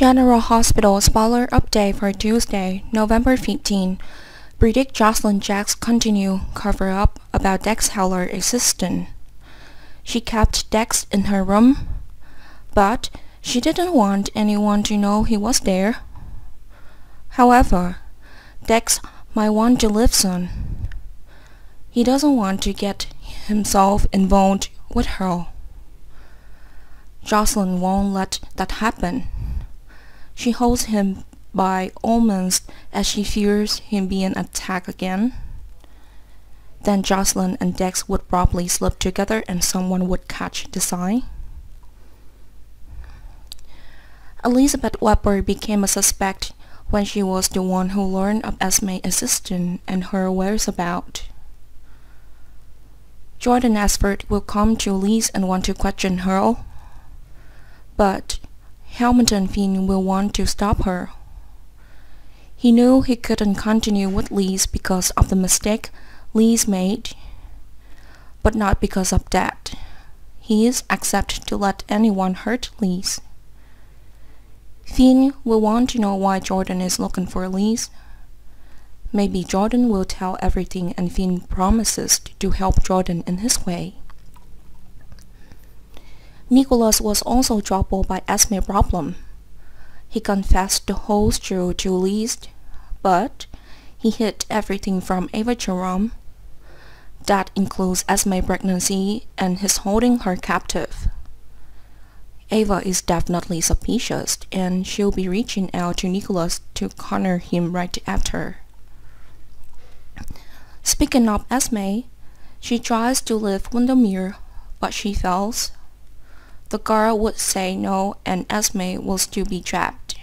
General Hospital's follow-up day for Tuesday, November 15. Predict Jocelyn Jack's continue cover-up about Dex Heller existing. She kept Dex in her room, but she didn't want anyone to know he was there. However, Dex might want to live soon. He doesn't want to get himself involved with her. Jocelyn won't let that happen. She holds him by all means, as she fears him being attacked again. Then Jocelyn and Dex would probably slip together and someone would catch the sign. Elizabeth Webber became a suspect when she was the one who learned of Esme's existence and her whereabouts. Jordan Ashford will come to Elise and want to question her, but Hamilton Finn will want to stop her. He knew he couldn't continue with Elise because of the mistake Elise made, but not because of that. He is accepted to let anyone hurt Elise. Finn will want to know why Jordan is looking for Elise. Maybe Jordan will tell everything and Finn promises to help Jordan in his way. Nicholas was also troubled by Esme's problem. He confessed the whole truth to Elise, but he hid everything from Ava Jerome. That includes Esme's pregnancy and his holding her captive. Ava is definitely suspicious, and she'll be reaching out to Nicholas to corner him right after. Speaking of Esme, she tries to leave Windermere, but she fails. The girl would say no and Esme was to be trapped.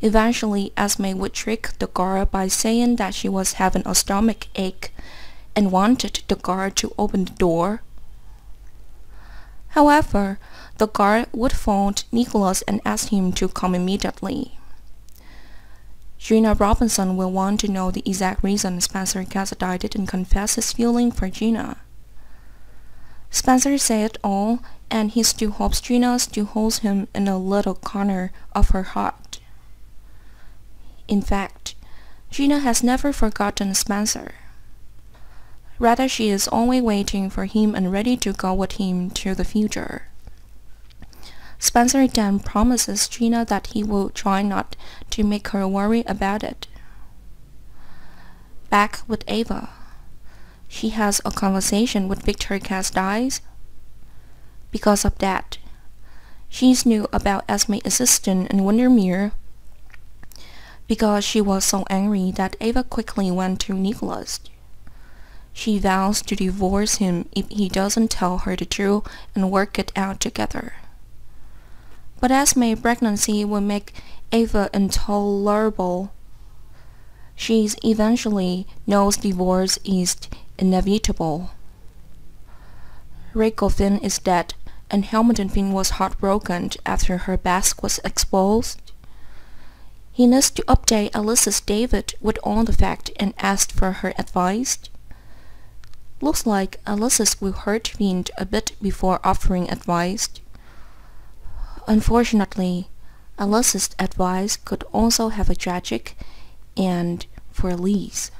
Eventually, Esme would trick the girl by saying that she was having a stomach ache and wanted the girl to open the door. However, the girl would phone Nicholas and ask him to come immediately. Gina Robinson will want to know the exact reason Spencer Cassidy didn't confess his feeling for Gina. Spencer said all, and he still hopes Gina still holds him in a little corner of her heart. In fact, Gina has never forgotten Spencer. Rather, she is always waiting for him and ready to go with him to the future. Spencer then promises Gina that he will try not to make her worry about it. Back with Ava, she has a conversation with Victor Cassadine. Because of that, she knew about Esme's existence in Windermere. Because she was so angry that Ava quickly went to Nicholas. She vows to divorce him if he doesn't tell her the truth and work it out together. But Esme's pregnancy will make Ava intolerable. She eventually knows divorce is inevitable. Rachel Finn is dead, and Hamilton Finn was heartbroken after her past was exposed. He needs to update Alexis Davis with all the facts and asked for her advice. Looks like Alexis will hurt Finn a bit before offering advice. Unfortunately, Alexis' advice could also have a tragic end for Elise.